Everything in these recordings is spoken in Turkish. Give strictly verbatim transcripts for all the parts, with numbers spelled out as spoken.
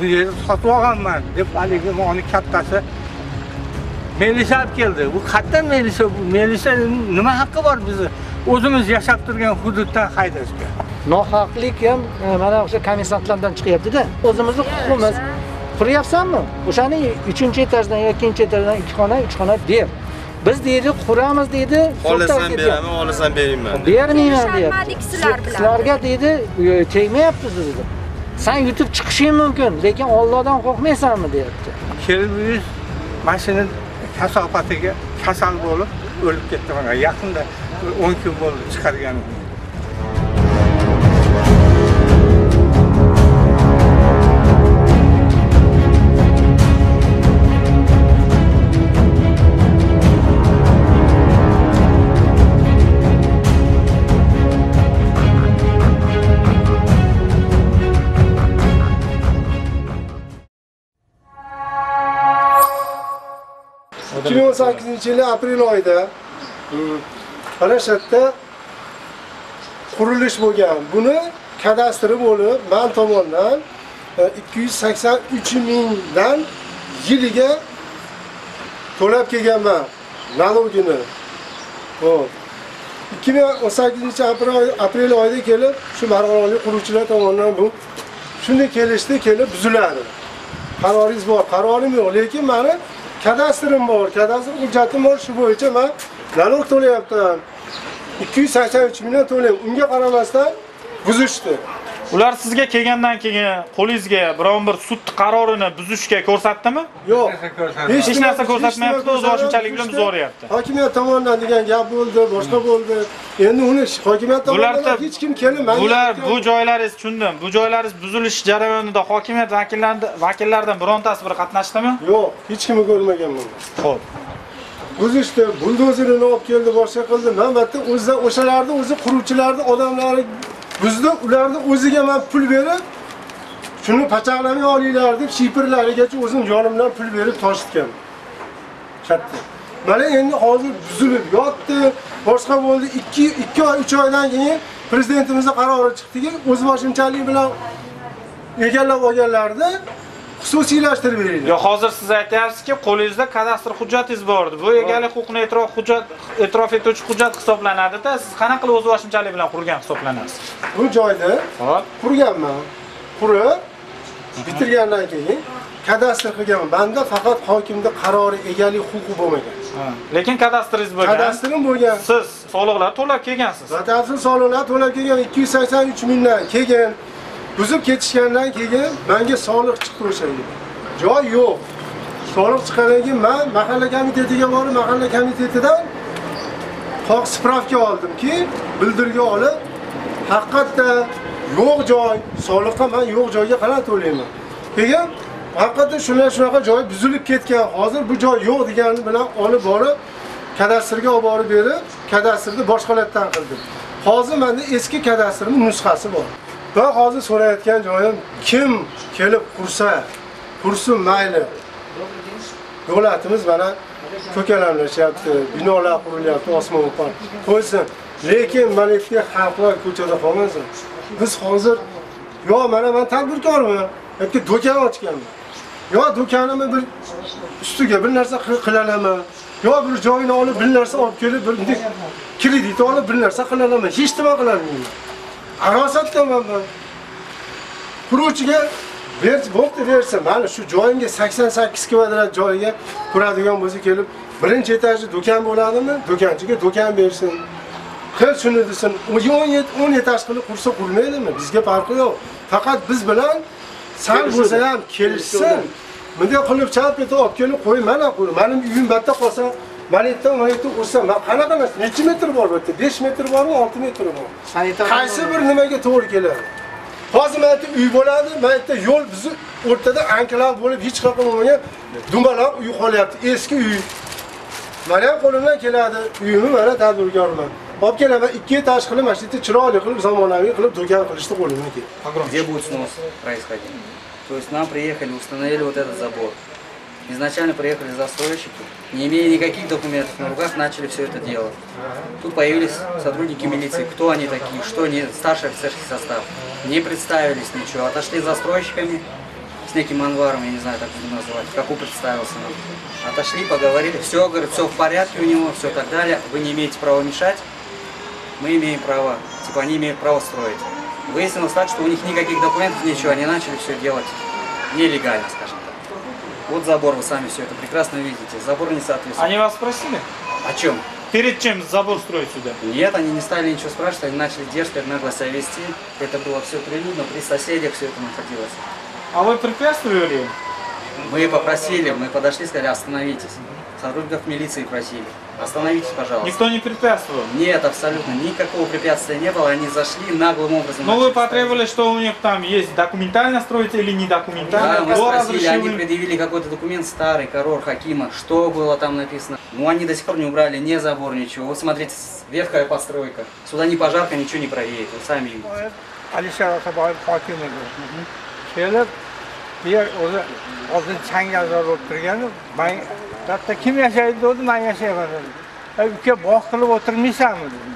bu yerni sotib olganman deb haligi meni kattasi melishab keldi. Bu qayerdan melisha, bu melisha nima haqqi bor bizni o'zimiz yashab turgan hududdan haydashga? Nohaqlik ham mana o'sha komissantlardan chiqyapti-da. O'zimizni huquqimiz. Quryapsanmi? O'shani uchinchi etajdan yoki ikkinchi etajdan ikki xona, uch xona deb biz deydi, quramiz deydi. Xohlasan beraman, xohlasan bermayman. Bermayman deyapti. Sizlarga deydi, tegmayapsiz dedi. Sen yutib chiqishing mumkin, lekin Allohdan qo'rqmaysanmi deyapti. Kelib mashina kasofatiga kasal bo'lib o'lib ketdi mana. Yaqinda o'n kun bo'ldi chiqarganim. ikki ming o'n sakkizinchi yil aprel oyida Qarashotda qurilish bo'lgan. Buni kadastri bo'lib, men tomonidan ikki yuz sakson uch ming dan yiliga to'lab kelganman nalogini. Xo'p. ikki ming o'n sakkizinchi aprel oyida kelib, shu Farg'onalik quruvchilar tomonidan bu shunday kelishdi, kelib buziladi. Qaroringiz bor, qarorim yo'q, lekin meni kadastrim bor, kadastr hujjatim bor, shu bo'yicha men nalog to'layapman. ikki yuz sakson uch mingdan to'layman. Unga qaramasdan buzishdi. Ular sizga kelgandan keyin qo'lingizga biron bir sud qarorini buzishga ko'rsatdimi? Yo'q. Hech narsa ko'rsatmayapti, o'z boshimchalik bilan buzoryapti. Hokimiyat tomonidan degan gap bo'ldi, boshqa bo'ldi. Endi uni hokimiyat tomonidan hech kim kelmaydi. Ular bu joylaringiz tushundim. Bu joylaringiz buzilish jarayonida hokimiyat vakillaridan vakillaridan birontasi bir qatnashdimi? Yo'q, hech kimni ko'rmaganman. Xo'p. Buzishdi, buldozerini olib keldi, boshqa qildi. Navbatda o'zlar o'shalarni, o'zi quruvchilarni, odamlari buzdi, ularni o'ziga men pul berib, shuni pachaqlamay olinglar deb shipirlarigacha o'zim yonimdan pul berib toshitgan. Katta. Mana endi hozir buzilib yotdi, boshqa bo'ldi. ikki ikki oy uch oydan keyin prezidentimizning qarori chiqdiki, o'z boshimchalik bilan egallab olganlarni xususiylashtirib beringlar. Yo, hozir siz aytayapsizki, qo'lingizda kadastr hujjatingiz bor. Bu egalik huquqini e'tirof hujjat, e'tirof etuvchi hujjat hisoblanadi-da. Siz qanaqa qilib o'z boshimchalik bilan qurgan hisoblanasiz? Bu joyda qurganman. Qurib bitirgandan keyin kadastr qilgan banda faqat hokimning qarori egalik huquqi bo'lmagan. Lekin kadastringiz bo'lgan. Kadastrim bo'lgan. Siz soliqlar to'lab kelgansiz. Zaten soliqlar to'lab kelgan ikki yuz sakson uch ming dan keyin buzib ketishgandan keyin menga soliq chiqib o'shaga. Joy yo'q. Soliq chiqqandan keyin men mahalla komitetiga borib, mahalla komitetidan qoq spravka oldimki, bildirga olib, haqiqatda yo'q joy, soliqqa men yo'q joyga qanday to'layman? Degan, haqiqatda shular shunaqa joy buzilib ketgan. Hozir bu joy yo'q degani bilan olib borib, kadastrga olib borib berib, kadastrni boshqalardan qildim. Hozir menda eski kadastrning nusxasi bor. Va hozir so'rayotgan joyim, kim kelib qursa, qursin mayli. Davlatimiz mana ko'kalamlashyapti, binolar qurilyapti, osmon o'par. Qo'ysin, lekin mana bu xalqlar ko'chada qolmasin. Biz hozir yo mana men tadbirkorman, yoki do'kon ochganman. Yo do'konimni bir ustiga bir narsa qilalaman, yo bir joyni olib bir narsa olib kelib, bir kredit olib bir narsa qilalaman, hech nima qilolmayman. Arosatdaman ben. Quruvchiga berib bo'pti bersa, mana shu joyimga sakson sakkiz kvadrat joyga quradigan bo'lsa kelib, birinchi etajda do'kon bo'ladimi? Do'konchiga do'kon bersin. Qil shuni desin. o'n yetti o'n etaj qilib qursa qurmaydimi? Bizga farqi yo'q. Faqat biz bilan sal bo'lsa ham kelishsin. Bunday qilib chap etib olib kelib qo'y, mana qur. Mening uyim batta qolsa, Manetdan manetga o'sam, men qanaqa emas, necha metr bor bu yerda? besh metr bormi, olti metr bor. Qaysi bir nimaga to'g'ri keladi? Hozir men aytib uy bo'ladi, men aytib yo'l bizni o'rtada anklav bo'lib hech qanaqa bo'lmagan dumaloq uy qolyapti, eski uy. Men ham qo'limdan keladi, uyimni mana tadbirkorman. Olib kelaman, ikki etaj qilib, mana shu yerda chiroyli qilib, zamonaviy qilib do'kon qilishni qo'limdan keladi. Где будет снос происходить? То есть нам приехали, установили вот этот забор. Изначально приехали застройщики, не имея никаких документов на руках, начали все это дело. Тут появились сотрудники милиции, кто они такие, что они, старший офицерский состав. Не представились ничего, отошли застройщиками, с неким Анваром, я не знаю, как его называть, как он представился нам. Отошли, поговорили, все, говорит, все в порядке у него, все так далее, вы не имеете права мешать, мы имеем право, типа они имеют право строить. Выяснилось так, что у них никаких документов, ничего, они начали все делать нелегально, скажем так. Вот забор, вы сами все это прекрасно видите, забор не соответствует. Они вас спросили? О чем? Перед чем забор строить сюда? Нет, они не стали ничего спрашивать, они начали дерзко, нагло себя вести. Это было все прилюдно, при соседях все это находилось. А вы препятствовали? Мы попросили, мы подошли, сказали, остановитесь. Сотрудников милиции просили, остановитесь, пожалуйста. Никто не препятствовал? Нет, абсолютно, никакого препятствия не было, они зашли наглым образом. Но вы потребовали, что у них там есть документально строить или не документально? Да, мы спросили, они предъявили какой-то документ старый, корор Хакима, что было там написано. Ну, они до сих пор не убрали ни забор, ничего. Вот смотрите, ветхая постройка, сюда ни пожарка, ничего не проедет, вы сами видите. Алишер Хакимович, Хакимович, Хакимович, hatta kim yaşaydı, ben yaşayamadım. Ülke bakılıp oturmaysam dedim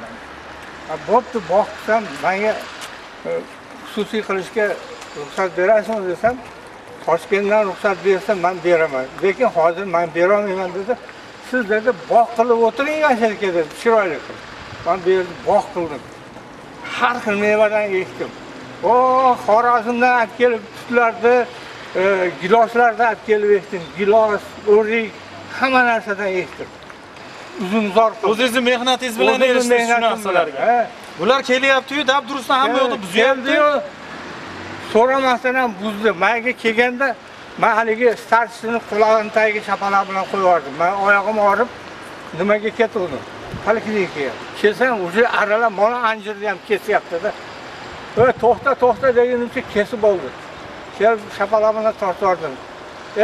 ben. Boptu baktıysam, bana hususi kılışka ruhsat verersin desem, Toshkentdan ruhsat versem, ben veremem. Lekin hazır ben veremem dedi. Siz dedi, bakılıp oturun yaşayın dedi, şiraylı kıl. Ben verdim, bakıldım. Her kıl meyveden geçtim. O, Xorazmdan hep gelip tutlardı, gilaslardan hep gelip geçtim. Gilas, o'rik. Hemen her şeyden yetiştirdim. Uzun zor kıldım. O sizin mehnatingiz bilen eriştiniz şu narsalarga. Bular kelyapti-yu, dab durusdan hamma yoqda buzyapti. So'ramasdan buzdi. Menga kelganda, men haligi starchini qulog'ini tagiga chapaloq bilan qo'yib yubordim. Men oyog'im og'rib, nimaga ketdim? Poliklinikaga. Kelsam, o'sha aralab mol anjirni ham kesyapti-da. Ey, to'xta, to'xta degunimcha kesib oldi. Kelib chapaloq bilan tortardim.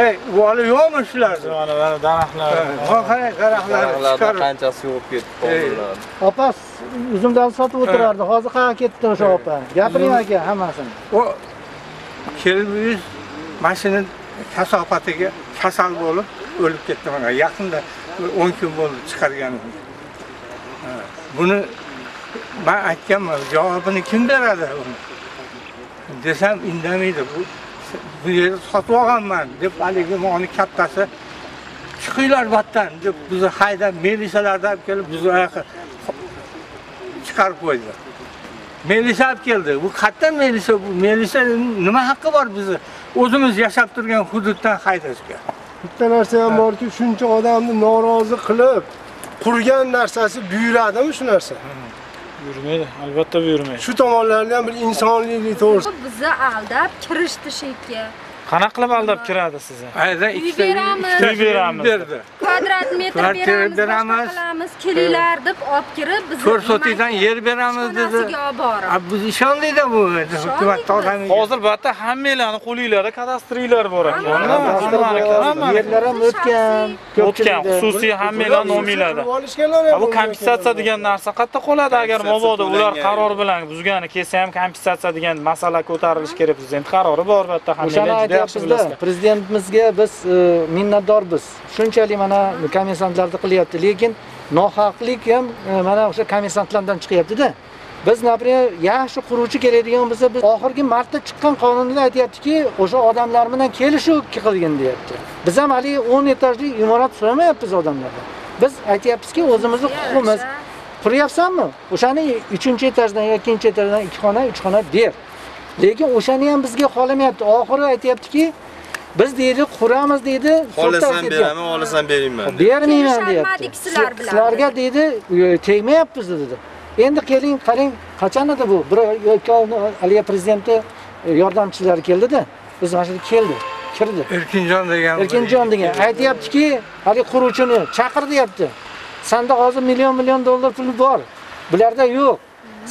Ey, vali yo'qmi shularni? Mana daraxtlar. Qancha daraxtlar chiqarib, qanchasi yo'q ketdi. Opa uzumdan sotib o'tirardi. Hozir qayerga ketdi o'sha opa? Gapiring aka hammasini. O kelib mashina kasofatiga kasal bo'lib o'lib ketdi mana. Yaqinda o'n kun bo'ldi chiqarganim. Buni men aytganman, javobini kim beradi? Desam indamaydi bu. Bu yerni sotib olganman deb haligi moni kattasi chiqinglar battan deb bizni haydab militsiyalardan kelib bizni oyoqqa chiqarib qo'ydi. Militsiya keldi. Bu qatdan militsiya, bu militsiyaning nima haqqi bor bizni o'zimiz yashab turgan hududdan haydashga? Bitta narsa ham borki, shuncha odamni norozi qilib qurgan narsasi buyuradimi shu narsa? Yürümeydi, albatta yürümeydi. Şu tomonlarni ham bir insonlikni to'g'risida. Bizni aldab kirishdi shekki. Qanaqa qilib aldab kiradi sizni? Ayda ikkita uy beramiz. Kvadrat metr beramiz, qilamiz, kelinglar deb olib kirib bizni ko'rsatuvdan yer beramiz dedi. A biz ishondik-da bu hukumatda odam. Hozir batta hammanglarni qo'linglarda kadastringlar bor ekan. Yerlar ham o'tgan, o'tgan, xususiy hammanglar nominglarda. Bu kompensatsiya degan narsa qayerda qoladi agar mobodo ular qaror bilan buzgani kelsa ham kompensatsiya degan masala ko'tarilishi kerak. Prezident qarori bor batta hammanglar. Prezidentimizga biz minnatdormiz. Shunchalik mana kommersantlarda qilyapti, lekin nohaqlik ham mana o'sha kommersantlardan chiqyapti-da. Biz napriya yaxshi quruvchi keladigan bo'lsa, biz oxirgi martda chiqqan qonunda aytayaptiki, o'sha odamlar bilan kelishuv qilgin deyapti. Biz ham hali o'n etajli imorat so'ramayapmiz odamlardan. Biz aytayapmizki, o'zimizni huquqimiz. Quryapsanmi? O'shani uchinchi etajdan yoki ikkinchi etajdan ikki xona, uch xona ber. Lekin o'shani ham bizga xolamayapti. Oxiri aytayaptiki, biz deydi quramiz deydi, xolasam beraman, olasan beringman. Bermayman deyapti. Sizlarga deydi, tegmayapmiz dedi. Endi keling, qarang, qachon edi bu? Bir yoki Aliya prezidenti yordamchilari keldi-da. Biz mana shu keldi, kirdi. Erkinjon degan. Erkinjon degan aytayaptiki, hali quruvchini chaqir deyapti. Senda hozir million million dollar pul bor. Bularda yo'q.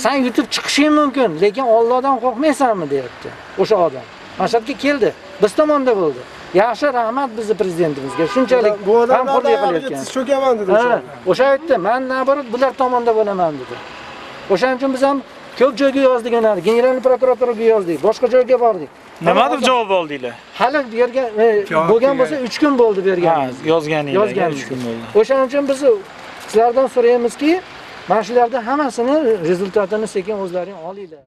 Sen yutib chiqishing mumkin, lekin Allohdan qo'rqmaysanmi deyapti o'sha odam. Mashabga keldi, biz tomonda bo'ldi. Yaxshi, rahmat bizni prezidentimizga. Shunchalik g'amxo'rlik qilayotgan. Siz cho'kaman dedi o'sha. O'sha aytdi, men nabarat bular tomonda bo'laman dedi. O'shaning uchun biz ham ko'p joyga yozdik, ana general prokuraturaga yozdik, boshqa joyga bordik. Nima deb javob oldinglar? Hali bergan bo'lgan bo'lsa uch kun bo'ldi berganimiz. Yozganinglar uch kun bo'ldi. O'shaning uchun biz sizlardan so'raymizki, mana shularning hammasini rezultatini sekin o'zlaring olinglar.